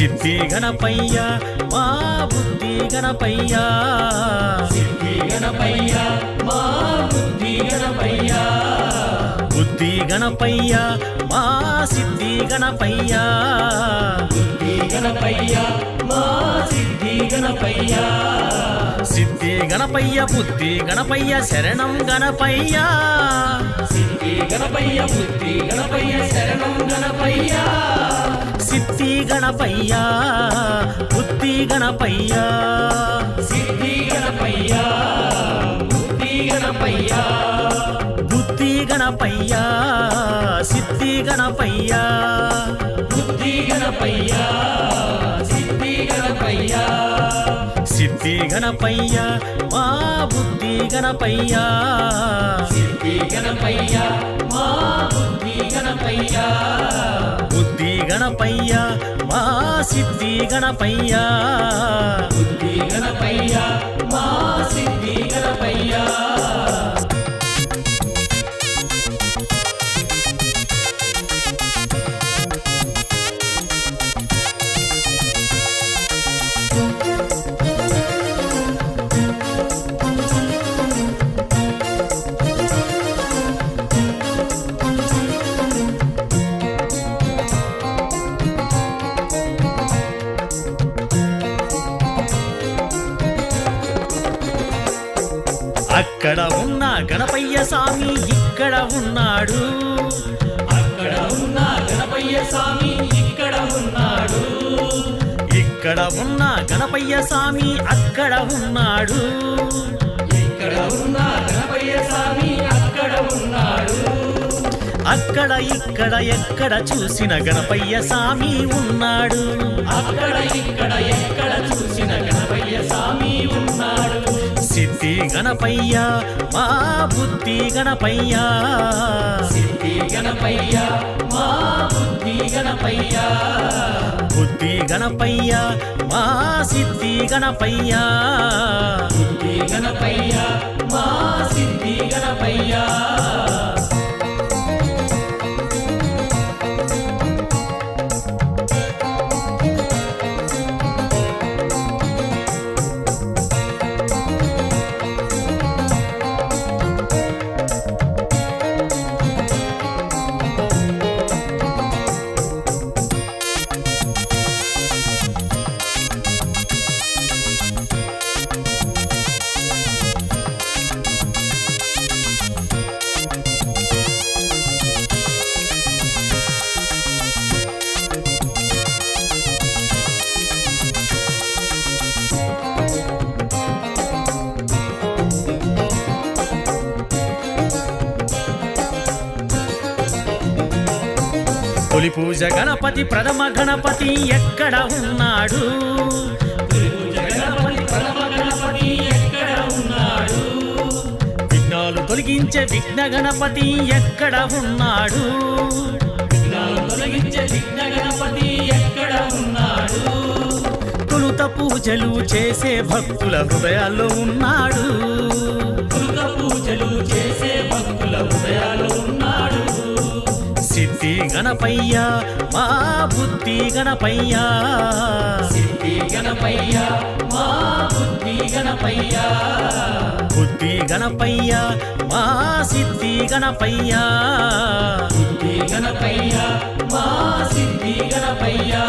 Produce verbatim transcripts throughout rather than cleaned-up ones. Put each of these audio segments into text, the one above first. सिद्धि गणपय्या मां बुद्धि गणपय्या, सिद्धि गणपय्या मां बुद्धि गणपय्या, बुद्धि गणपय्या मां सिद्धि गणपय्या, बुद्धि गणपय्या मां सिद्धि गणपय्या, सिद्धि गणपय्या बुद्धि गणपय्या शरणं गणपय्या, सिद्धि गणपय्या बुद्धि गणपय्या शरणं गणपय्या, सिद्धि गणपय्या बुद्धि गणपय्या, सिद्धि गणपय्या बुद्धि गणपय्या, बुद्धि गणपय्या सिद्धि गणपय्या, बुद्धि गणपय्या सिद्धि गणपय्या, सिद्धि गणपय्या मां बुद्धि गणपय्या, सिद्धि गणपय्या मां बुद्धि गणपय्या, बुद्धि गणपय्या मां सिद्धि गणपय्या, बुद्धि गणपय्या मां सिद्धि गणपय्या। అక్కడ ఉన్న గణపయ్య స్వామి ఇక్కడ ఉన్నాడు, అక్కడ ఉన్న గణపయ్య స్వామి ఇక్కడ ఉన్నాడు, ఇక్కడ ఉన్న గణపయ్య స్వామి అక్కడ ఉన్నాడు, ఇక్కడ ఉన్న గణపయ్య స్వామి అక్కడ ఉన్నాడు, అక్కడ ఇక్కడ ఎక్కడ చూసిన గణపయ్య స్వామి ఉన్నాడు, అక్కడ ఇక్కడ ఎక్కడ చూసిన గణపయ్య స్వామి ఉన్నాడు। सिद्धि गणपय्या मां बुद्धि गणपय्या, सिद्धि गणपय्या मां बुद्धि गणपय्या, बुद्धि गणपय्या मां सिद्धि गणपय्या, बुद्धि गणपय्या मां सिद्धि गणपय्या। తొలి పూజ గణపతి ప్రథమ గణపతి ఎక్కడ ఉన్నాడు, విఘ్నాలు తొలగించే విఘ్న గణపతి ఎక్కడ ఉన్నాడు, తొలుత పూజలు చేసే భక్తుల హృదయాల్లో ఉన్నాడు, పూజలు చేసే భక్తుల హృదయాల్లో ఉన్నాడు। सिद्धि गणपय्या मां बुद्धि गणपय्या, सिद्धि गणपय्या मां बुद्धि गणपय्या, बुद्धि गणपय्या मां सिद्धि गणपय्या, बुद्धि गणपय्या मां सिद्धि गणपय्या।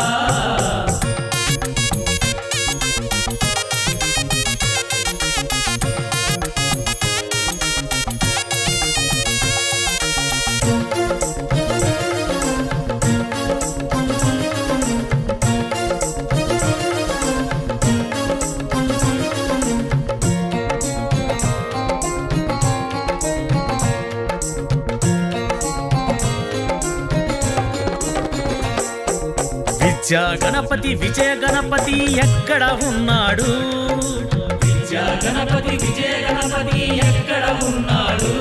విద్యా గణపతి విజయ గణపతి ఎక్కడ ఉన్నాడు, విద్యా గణపతి విజయ గణపతి ఎక్కడ ఉన్నాడు,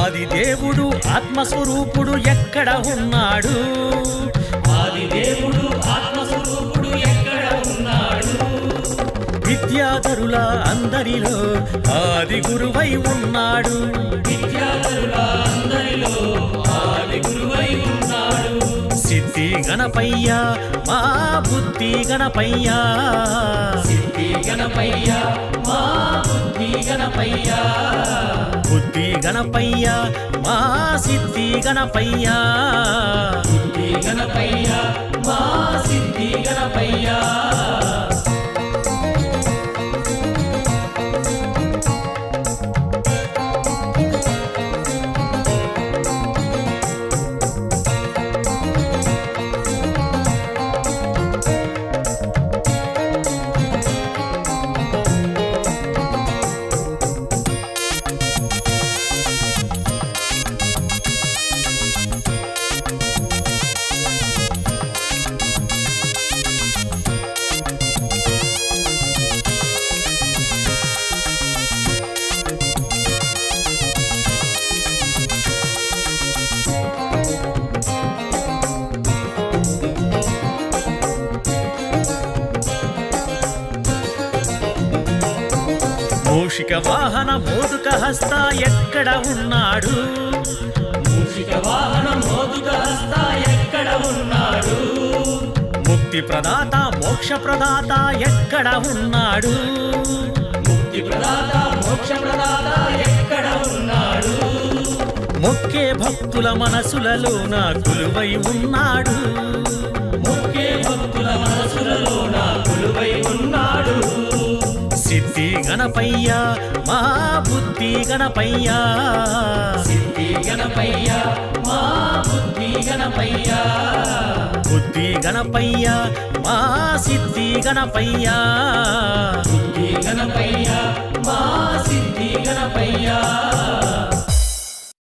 ఆది దేవుడు ఆత్మస్వరూపుడు ఎక్కడ ఉన్నాడు, ఆది దేవుడు ఆత్మస్వరూపుడు ఎక్కడ ఉన్నాడు, విద్యాధరుల అందరిలో ఆది గురువై ఉన్నాడు, విద్యాధరుల అందరిలో ఆది గురువై ఉన్నాడు। सिद्धि गणपय्या मा बुद्धि गणपय्या सिद्धि गणपय्या मा बुद्धि गणपय्या बुद्धि गणपय्या मा सिद्धि गणपय्या बुद्धि गणपय्या मा सिद्धि गणपय्या मूषिक वाहन मोदुक हस्त एक्कड़ उन्नाडु मूषिक वाहन मोदुक हस्त एक्कड़ उन्नाडु मुक्ति प्रदाता मोक्ष प्रदाता एक्कड़ उन्नाडु मुक्ति प्रदाता मोक्ष प्रदाता एक्कड़ उन्नाडु मुक्के भक्तुल मनसुललोना कुलुवै उन्नाडु मुक्के भक्तुल मनसुललोना कुलुवै उन्नाडु सिद्धि गणपय्या मा बुद्धि गणपय्या सिद्धि गणपय्या मा बुद्धि गणपय्या बुद्धि गणपय्या मा सिद्धि गणपय्या बुद्धि गणपय्या मा सिद्धि गणपय्या।